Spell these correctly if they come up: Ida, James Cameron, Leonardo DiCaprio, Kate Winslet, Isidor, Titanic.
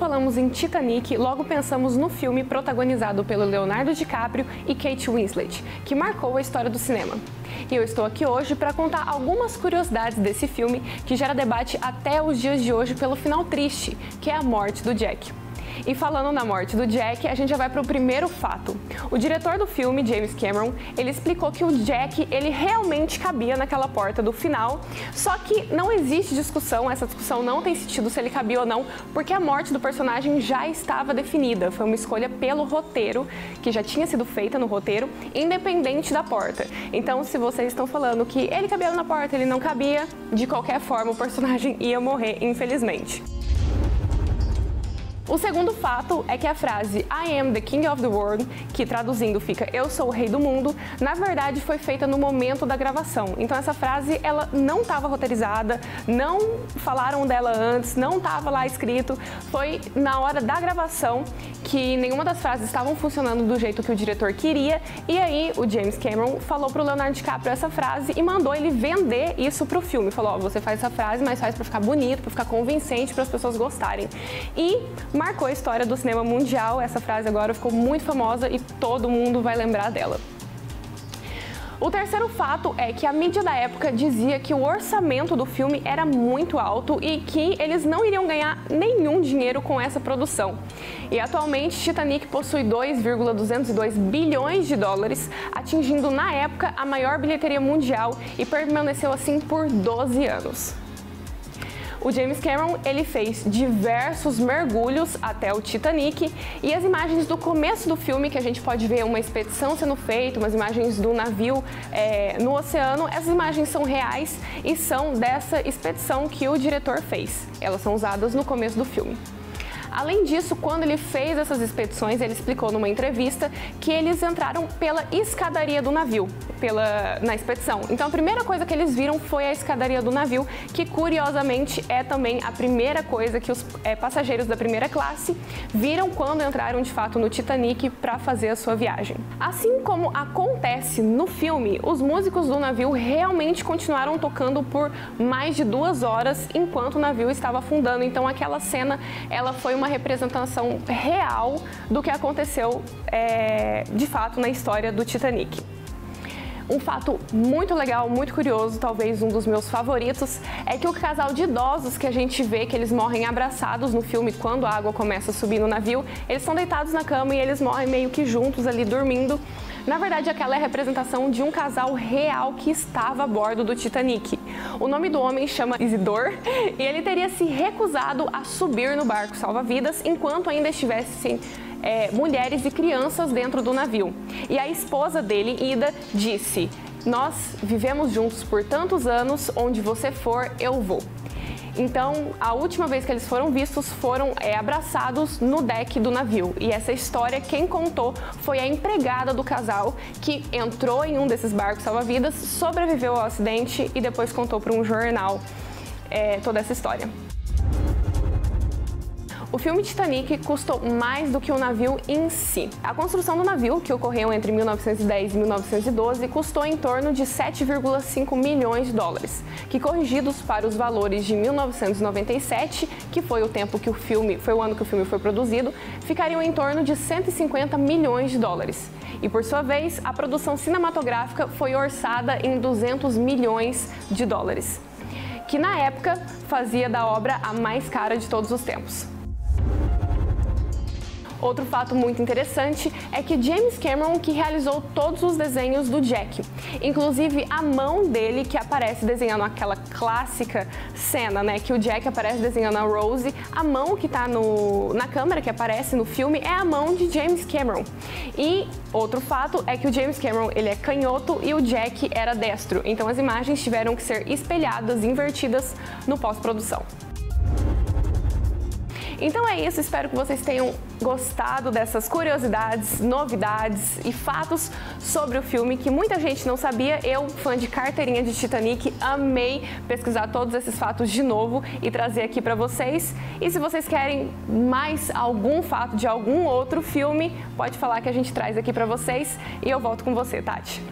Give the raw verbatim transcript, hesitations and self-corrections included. falamos em Titanic, logo pensamos no filme protagonizado pelo Leonardo DiCaprio e Kate Winslet, que marcou a história do cinema. E eu estou aqui hoje para contar algumas curiosidades desse filme que gera debate até os dias de hoje pelo final triste, que é a morte do Jack. E falando na morte do Jack, a gente já vai para o primeiro fato. O diretor do filme, James Cameron, ele explicou que o Jack, ele realmente cabia naquela porta do final, só que não existe discussão, essa discussão não tem sentido se ele cabia ou não, porque a morte do personagem já estava definida, foi uma escolha pelo roteiro, que já tinha sido feita no roteiro, independente da porta. Então, se vocês estão falando que ele cabia na porta, ele não cabia, de qualquer forma o personagem ia morrer, infelizmente. O segundo fato é que a frase I am the king of the world, que traduzindo fica eu sou o rei do mundo, na verdade foi feita no momento da gravação. Então essa frase, ela não estava roteirizada, não falaram dela antes, não estava lá escrito, foi na hora da gravação que nenhuma das frases estavam funcionando do jeito que o diretor queria, e aí o James Cameron falou pro Leonardo DiCaprio essa frase e mandou ele vender isso pro filme. Falou, ó, você faz essa frase, mas faz pra ficar bonito, pra ficar convincente, para as pessoas gostarem. E marcou a história do cinema mundial, essa frase agora ficou muito famosa e todo mundo vai lembrar dela. O terceiro fato é que a mídia da época dizia que o orçamento do filme era muito alto e que eles não iriam ganhar nenhum dinheiro com essa produção. E atualmente, Titanic possui dois vírgula duzentos e dois bilhões de dólares, atingindo na época a maior bilheteria mundial e permaneceu assim por doze anos. O James Cameron, ele fez diversos mergulhos até o Titanic e as imagens do começo do filme, que a gente pode ver uma expedição sendo feita, umas imagens do navio é, no oceano, essas imagens são reais e são dessa expedição que o diretor fez. Elas são usadas no começo do filme. Além disso, quando ele fez essas expedições, ele explicou numa entrevista que eles entraram pela escadaria do navio, pela, na expedição. Então a primeira coisa que eles viram foi a escadaria do navio, que curiosamente é também a primeira coisa que os é, passageiros da primeira classe viram quando entraram de fato no Titanic para fazer a sua viagem. Assim como acontece no filme, os músicos do navio realmente continuaram tocando por mais de duas horas enquanto o navio estava afundando. Então aquela cena, ela foi uma uma representação real do que aconteceu é, de fato na história do Titanic. Um fato muito legal, muito curioso, talvez um dos meus favoritos, é que o casal de idosos que a gente vê que eles morrem abraçados no filme quando a água começa a subir no navio, eles são deitados na cama e eles morrem meio que juntos ali dormindo. Na verdade, aquela é a representação de um casal real que estava a bordo do Titanic. O nome do homem chama Isidor e ele teria se recusado a subir no barco salva-vidas enquanto ainda estivessem É, mulheres e crianças dentro do navio. E a esposa dele, Ida, disse: "Nós vivemos juntos por tantos anos, onde você for, eu vou." Então, a última vez que eles foram vistos, foram é, abraçados no deck do navio. E essa história, quem contou foi a empregada do casal, que entrou em um desses barcos salva-vidas, sobreviveu ao acidente e depois contou para um jornal é, toda essa história. O filme Titanic custou mais do que o navio em si. A construção do navio, que ocorreu entre mil novecentos e dez e mil novecentos e doze, custou em torno de sete vírgula cinco milhões de dólares, que corrigidos para os valores de mil novecentos e noventa e sete, que foi o tempo que o filme, foi o ano que o filme foi produzido, ficariam em torno de cento e cinquenta milhões de dólares. E por sua vez, a produção cinematográfica foi orçada em duzentos milhões de dólares, que na época fazia da obra a mais cara de todos os tempos. Outro fato muito interessante é que James Cameron que realizou todos os desenhos do Jack, inclusive a mão dele que aparece desenhando aquela clássica cena, né, que o Jack aparece desenhando a Rose, a mão que tá no, na câmera que aparece no filme é a mão de James Cameron. E outro fato é que o James Cameron ele é canhoto e o Jack era destro, então as imagens tiveram que ser espelhadas, invertidas no pós-produção. Então é isso, espero que vocês tenham gostado dessas curiosidades, novidades e fatos sobre o filme que muita gente não sabia. Eu, fã de carteirinha de Titanic, amei pesquisar todos esses fatos de novo e trazer aqui pra vocês. E se vocês querem mais algum fato de algum outro filme, pode falar que a gente traz aqui pra vocês e eu volto com você, Tati.